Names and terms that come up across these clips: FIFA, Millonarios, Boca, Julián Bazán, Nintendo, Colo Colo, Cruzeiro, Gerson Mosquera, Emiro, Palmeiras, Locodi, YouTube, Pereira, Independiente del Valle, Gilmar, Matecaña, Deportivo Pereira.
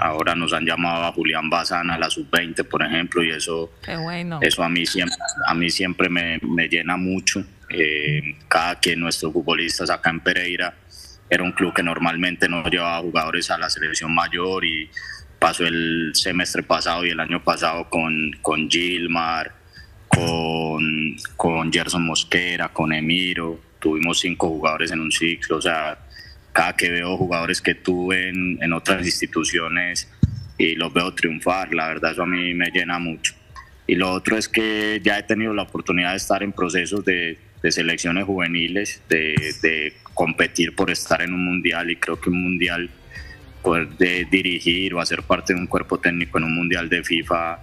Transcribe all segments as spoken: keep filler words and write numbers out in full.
Ahora nos han llamado a Julián Bazán a la sub veinte, por ejemplo, y eso, qué bueno. Eso a mí siempre, a mí siempre me, me llena mucho. Eh, cada que nuestros futbolistas acá en Pereira, era un club que normalmente no llevaba jugadores a la selección mayor, y pasó el semestre pasado y el año pasado con, con Gilmar, con, con Gerson Mosquera, con Emiro. Tuvimos cinco jugadores en un ciclo. O sea, cada que veo jugadores que tuve en, en otras instituciones y los veo triunfar, la verdad eso a mí me llena mucho. Y lo otro es que ya he tenido la oportunidad de estar en procesos de, de selecciones juveniles, de, de competir por estar en un mundial, y creo que un mundial, poder de dirigir o hacer parte de un cuerpo técnico en un mundial de FIFA,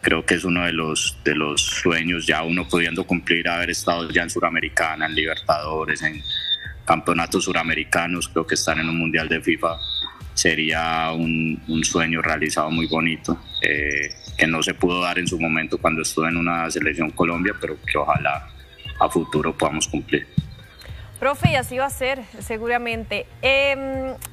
creo que es uno de los, de los sueños, ya uno pudiendo cumplir, haber estado ya en Suramericana, en Libertadores, en campeonatos suramericanos. Creo que estar en un mundial de FIFA sería un, un sueño realizado muy bonito, eh, que no se pudo dar en su momento cuando estuve en una selección Colombia, pero que ojalá a futuro podamos cumplir. Profe, y así va a ser seguramente. Eh,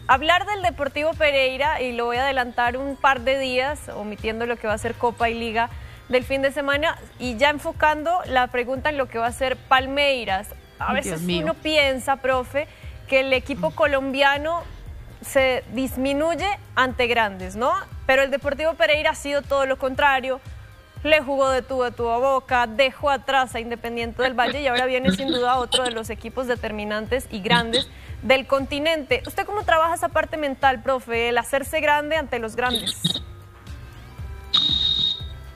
hablar del Deportivo Pereira, y lo voy a adelantar un par de días, omitiendo lo que va a ser Copa y Liga del fin de semana, y ya enfocando la pregunta en lo que va a ser Palmeiras. A veces uno piensa, profe, que el equipo colombiano se disminuye ante grandes, ¿no? Pero el Deportivo Pereira ha sido todo lo contrario. Le jugó de tú a tú a Boca, dejó atrás a Independiente del Valle, y ahora viene sin duda otro de los equipos determinantes y grandes del continente. ¿Usted cómo trabaja esa parte mental, profe, el hacerse grande ante los grandes?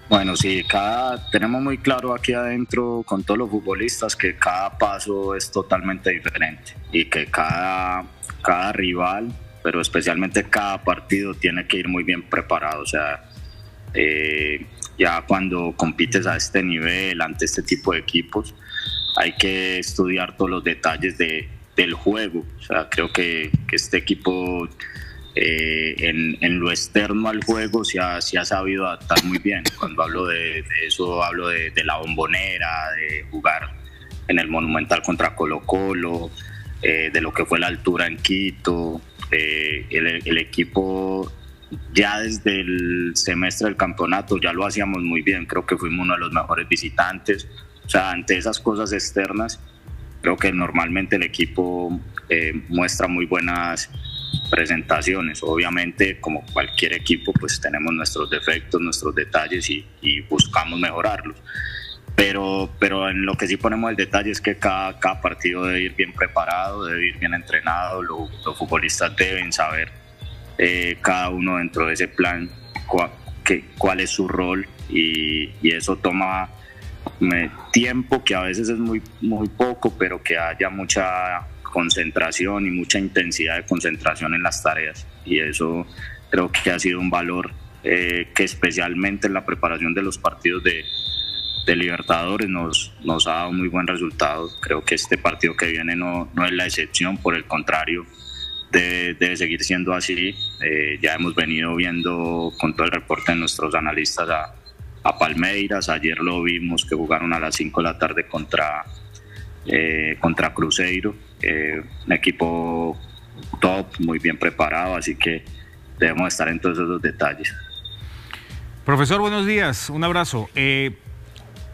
Bueno, sí, cada, tenemos muy claro aquí adentro con todos los futbolistas que cada paso es totalmente diferente, y que cada, cada rival, pero especialmente cada partido, tiene que ir muy bien preparado. O sea, eh, ya cuando compites a este nivel, ante este tipo de equipos, hay que estudiar todos los detalles de, del juego. O sea, creo que, que este equipo eh, en, en lo externo al juego se ha, se ha sabido adaptar muy bien. Cuando hablo de, de eso, hablo de, de la Bombonera, de jugar en el Monumental contra Colo Colo, eh, de lo que fue la altura en Quito. Eh, el, el equipo... Ya desde el semestre del campeonato ya lo hacíamos muy bien, creo que fuimos uno de los mejores visitantes. O sea, ante esas cosas externas, creo que normalmente el equipo eh, muestra muy buenas presentaciones. Obviamente, como cualquier equipo, pues tenemos nuestros defectos, nuestros detalles, y, y buscamos mejorarlos. Pero, pero en lo que sí ponemos el detalle es que cada, cada partido debe ir bien preparado, debe ir bien entrenado. Los, los futbolistas deben saber Eh, cada uno dentro de ese plan cua, que, cuál es su rol, y, y eso toma me, tiempo, que a veces es muy, muy poco, pero que haya mucha concentración y mucha intensidad de concentración en las tareas, y eso creo que ha sido un valor eh, que especialmente en la preparación de los partidos de, de Libertadores nos, nos ha dado muy buen resultado. Creo que este partido que viene no, no es la excepción, por el contrario, Debe, debe seguir siendo así. Eh, ya hemos venido viendo con todo el reporte de nuestros analistas a, a Palmeiras. Ayer lo vimos que jugaron a las cinco de la tarde contra, eh, contra Cruzeiro, eh, un equipo top, muy bien preparado, así que debemos estar en todos esos detalles. Profesor, buenos días, un abrazo. Eh,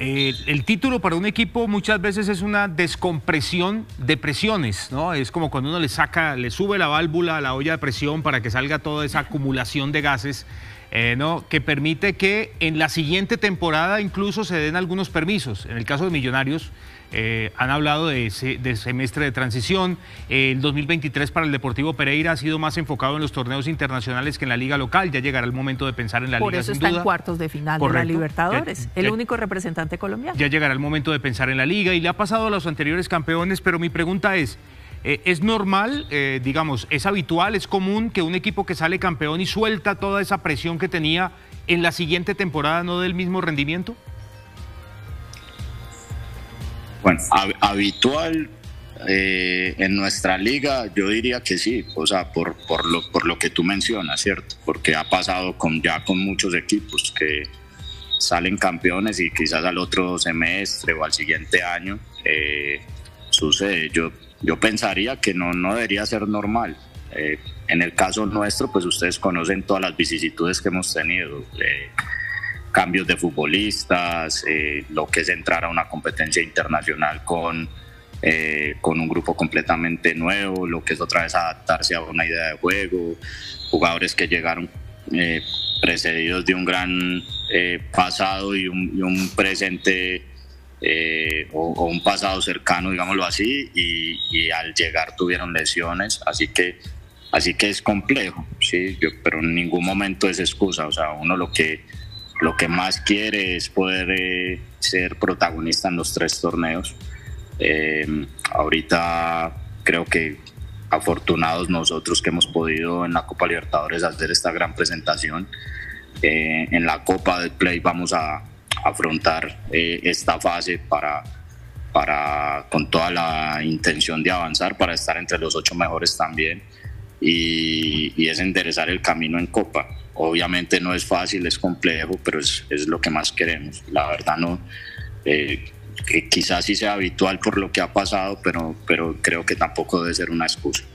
eh, el título para un equipo muchas veces es una descompresión de presiones, ¿no? Es como cuando uno le saca, le sube la válvula a la olla de presión para que salga toda esa acumulación de gases, eh, ¿no? Que permite que en la siguiente temporada incluso se den algunos permisos. En el caso de Millonarios, eh, han hablado de, de semestre de transición. El dos mil veintitrés para el Deportivo Pereira ha sido más enfocado en los torneos internacionales que en la liga local. Ya llegará el momento de pensar en la Por liga, sin duda. Por eso está en cuartos de final de la Libertadores, ya, ya, el único representante colombiano. Ya llegará el momento de pensar en la liga, y le ha pasado a los anteriores campeones, pero mi pregunta es, ¿es normal, eh, digamos, es habitual, es común que un equipo que sale campeón y suelta toda esa presión que tenía en la siguiente temporada no dé el mismo rendimiento? Bueno, hab habitual eh, en nuestra liga yo diría que sí, o sea, por, por, lo, por lo que tú mencionas, ¿cierto? Porque ha pasado con, ya con muchos equipos que salen campeones y quizás al otro semestre o al siguiente año eh, sucede. Yo Yo pensaría que no, no debería ser normal. Eh, en el caso nuestro, pues ustedes conocen todas las vicisitudes que hemos tenido, eh, cambios de futbolistas, eh, lo que es entrar a una competencia internacional con, eh, con un grupo completamente nuevo, lo que es otra vez adaptarse a una idea de juego, jugadores que llegaron eh, precedidos de un gran eh, pasado y un, y un presente eh, o, o un pasado cercano, digámoslo así, y, y al llegar tuvieron lesiones, así que Así que es complejo, sí, yo, pero en ningún momento es excusa. O sea, uno lo que, lo que más quiere es poder eh, ser protagonista en los tres torneos. Eh, ahorita creo que afortunados nosotros que hemos podido en la Copa Libertadores hacer esta gran presentación. Eh, en la Copa del Play vamos a, a afrontar eh, esta fase para... para con toda la intención de avanzar, para estar entre los ocho mejores también. Y, y es enderezar el camino en Copa. Obviamente no es fácil, es complejo, pero es, es lo que más queremos. La verdad no, eh, que quizás sí sea habitual por lo que ha pasado, pero, pero creo que tampoco debe ser una excusa.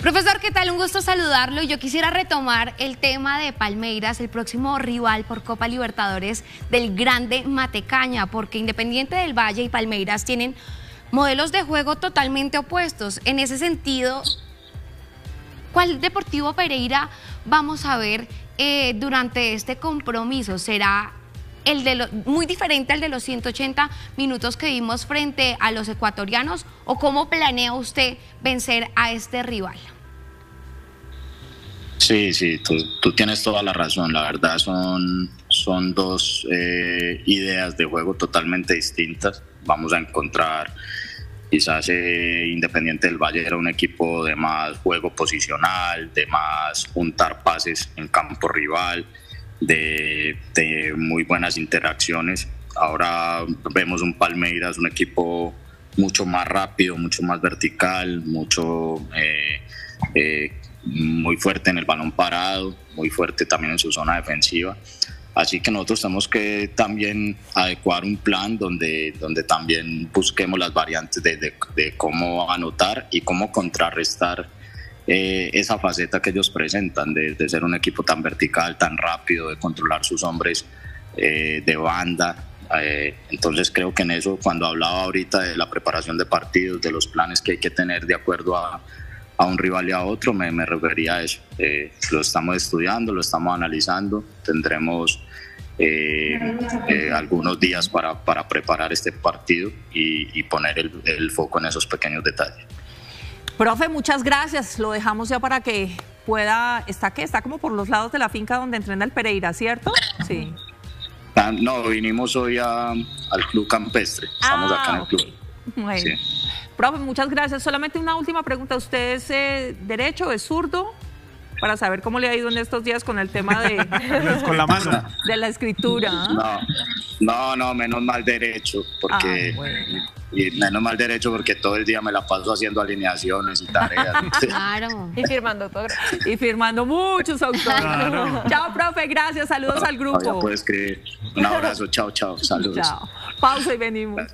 Profesor, ¿qué tal? Un gusto saludarlo. Yo quisiera retomar el tema de Palmeiras, el próximo rival por Copa Libertadores del grande Matecaña, porque Independiente del Valle y Palmeiras tienen modelos de juego totalmente opuestos. En ese sentido, ¿cuál Deportivo Pereira vamos a ver eh, durante este compromiso? ¿Será el de lo, muy diferente al de los ciento ochenta minutos que vimos frente a los ecuatorianos? ¿O cómo planea usted vencer a este rival? Sí, sí, tú, tú tienes toda la razón. La verdad son, son dos eh, ideas de juego totalmente distintas. Vamos a encontrar, quizás eh, Independiente del Valle era un equipo de más juego posicional, de más juntar pases en campo rival, de, de muy buenas interacciones. Ahora vemos un Palmeiras, un equipo mucho más rápido, mucho más vertical, mucho eh, eh, muy fuerte en el balón parado, muy fuerte también en su zona defensiva. Así que nosotros tenemos que también adecuar un plan donde, donde también busquemos las variantes de, de, de cómo anotar y cómo contrarrestar eh, esa faceta que ellos presentan, de, de ser un equipo tan vertical, tan rápido, de controlar sus hombres eh, de banda. Eh, entonces creo que en eso, cuando hablaba ahorita de la preparación de partidos, de los planes que hay que tener de acuerdo a, a un rival y a otro, me, me refería a eso. Eh, lo estamos estudiando, lo estamos analizando, tendremos Eh, eh, algunos días para, para preparar este partido y, y poner el, el foco en esos pequeños detalles. Profe, muchas gracias. Lo dejamos ya para que pueda. ¿Está qué? Está como por los lados de la finca donde entrena el Pereira, ¿cierto? Sí. No, vinimos hoy a, al Club Campestre. Estamos ah, acá en el club. Bueno. Sí. Profe, muchas gracias. Solamente una última pregunta. ¿Usted es eh, derecho, es zurdo? Para saber cómo le ha ido en estos días con el tema de, con la mano. de la escritura. No, no, no, menos mal derecho, porque ah, bueno. y menos mal derecho porque todo el día me la paso haciendo alineaciones y tareas. Claro. Y firmando autógrafos. Y firmando muchos autógrafos. Claro. Chao, profe, gracias. Saludos no, al grupo. Puedes escribir. Un abrazo, chao, chao. Saludos. Chao. Pausa y venimos.